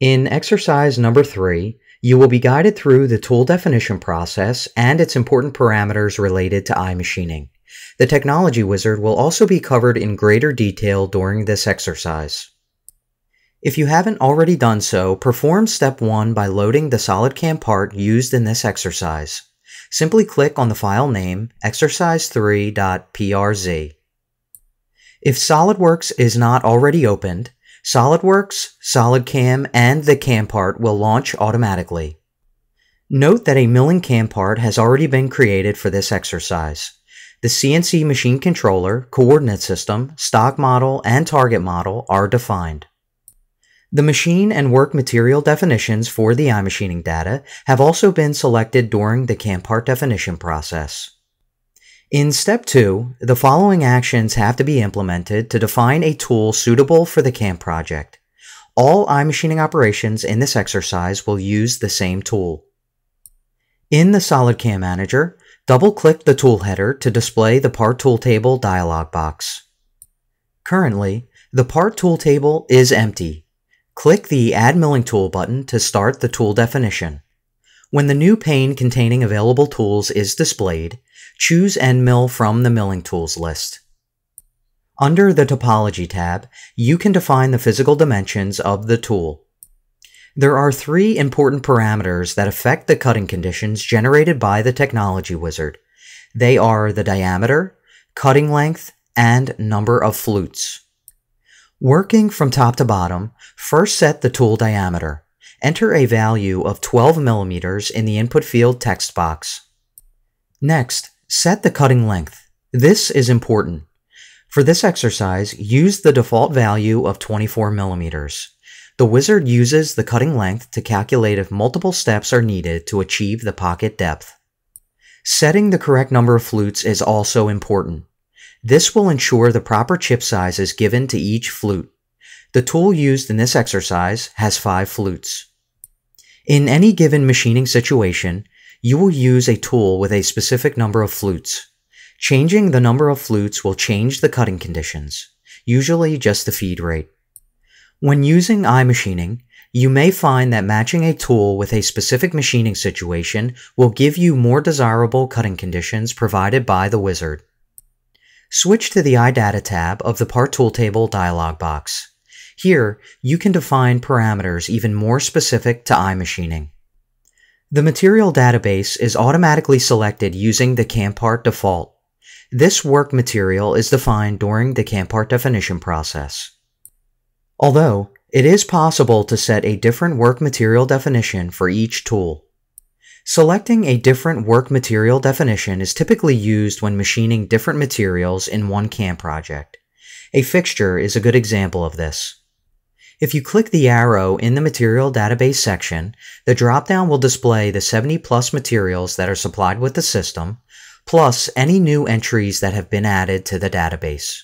In exercise number 3, you will be guided through the tool definition process and its important parameters related to iMachining. The Technology Wizard will also be covered in greater detail during this exercise. If you haven't already done so, perform step 1 by loading the SolidCAM part used in this exercise. Simply click on the file name, exercise3.prz. If SolidWorks is not already opened, SolidWorks, SolidCAM, and the CAM part will launch automatically. Note that a milling CAM part has already been created for this exercise. The CNC machine controller, coordinate system, stock model, and target model are defined. The machine and work material definitions for the iMachining data have also been selected during the CAM part definition process. In step 2, the following actions have to be implemented to define a tool suitable for the CAM project. All iMachining operations in this exercise will use the same tool. In the SolidCAM Manager, double-click the tool header to display the Part Tool Table dialog box. Currently, the Part Tool Table is empty. Click the Add Milling Tool button to start the tool definition. When the new pane containing available tools is displayed, choose End Mill from the Milling Tools list. Under the Topology tab, you can define the physical dimensions of the tool. There are 3 important parameters that affect the cutting conditions generated by the Technology Wizard. They are the diameter, cutting length, and number of flutes. Working from top to bottom, first set the tool diameter. Enter a value of 12 millimeters in the input field text box. Next, set the cutting length. This is important. For this exercise, use the default value of 24 millimeters. The wizard uses the cutting length to calculate if multiple steps are needed to achieve the pocket depth. Setting the correct number of flutes is also important. This will ensure the proper chip size is given to each flute. The tool used in this exercise has 5 flutes. In any given machining situation, you will use a tool with a specific number of flutes. Changing the number of flutes will change the cutting conditions, usually just the feed rate. When using iMachining, you may find that matching a tool with a specific machining situation will give you more desirable cutting conditions provided by the wizard. Switch to the iData tab of the Part Tool Table dialog box. Here, you can define parameters even more specific to iMachining. The material database is automatically selected using the CAM part default. This work material is defined during the CAM part definition process. Although, it is possible to set a different work material definition for each tool. Selecting a different work material definition is typically used when machining different materials in one CAM project. A fixture is a good example of this. If you click the arrow in the Material Database section, the dropdown will display the 70+ materials that are supplied with the system, plus any new entries that have been added to the database.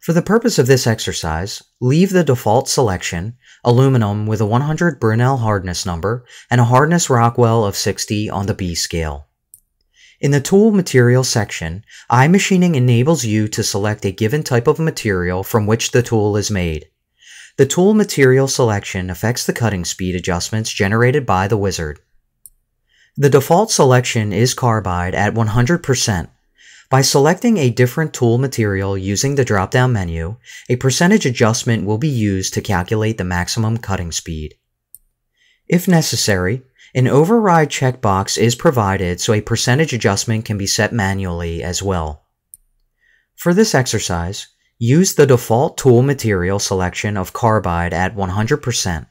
For the purpose of this exercise, leave the default selection, aluminum with a 100 Brinell hardness number and a hardness Rockwell of 60 on the B scale. In the Tool Material section, iMachining enables you to select a given type of material from which the tool is made. The Tool Material selection affects the cutting speed adjustments generated by the wizard. The default selection is carbide at 100%. By selecting a different tool material using the drop-down menu, a percentage adjustment will be used to calculate the maximum cutting speed. If necessary, an override checkbox is provided so a percentage adjustment can be set manually as well. For this exercise, use the default tool material selection of carbide at 100%.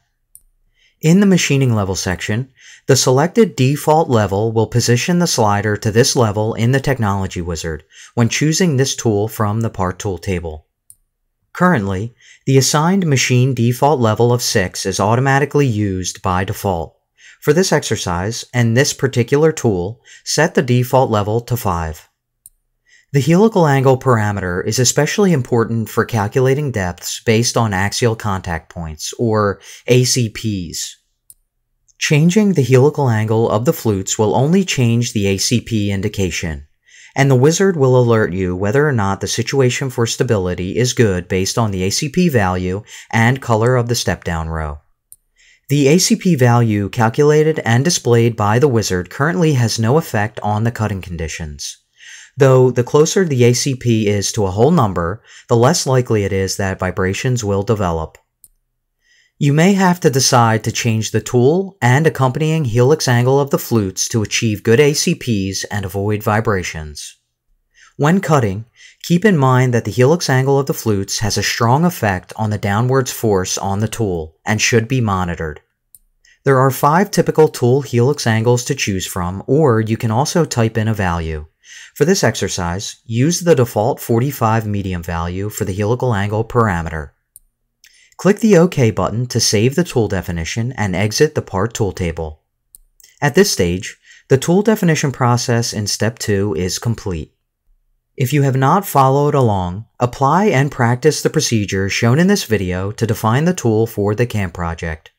In the machining level section, the selected default level will position the slider to this level in the Technology Wizard when choosing this tool from the Part Tool Table. Currently, the assigned machine default level of 6 is automatically used by default. For this exercise, and this particular tool, set the default level to 5. The helical angle parameter is especially important for calculating depths based on axial contact points, or ACPs. Changing the helical angle of the flutes will only change the ACP indication, and the wizard will alert you whether or not the situation for stability is good based on the ACP value and color of the step-down row. The ACP value calculated and displayed by the wizard currently has no effect on the cutting conditions. Though the closer the ACP is to a whole number, the less likely it is that vibrations will develop. You may have to decide to change the tool and accompanying helix angle of the flutes to achieve good ACPs and avoid vibrations. When cutting, keep in mind that the helix angle of the flutes has a strong effect on the downwards force on the tool and should be monitored. There are 5 typical tool helix angles to choose from, or you can also type in a value. For this exercise, use the default 45 medium value for the helical angle parameter. Click the OK button to save the tool definition and exit the Part Tool Table. At this stage, the tool definition process in Step 2 is complete. If you have not followed along, apply and practice the procedure shown in this video to define the tool for the CAM project.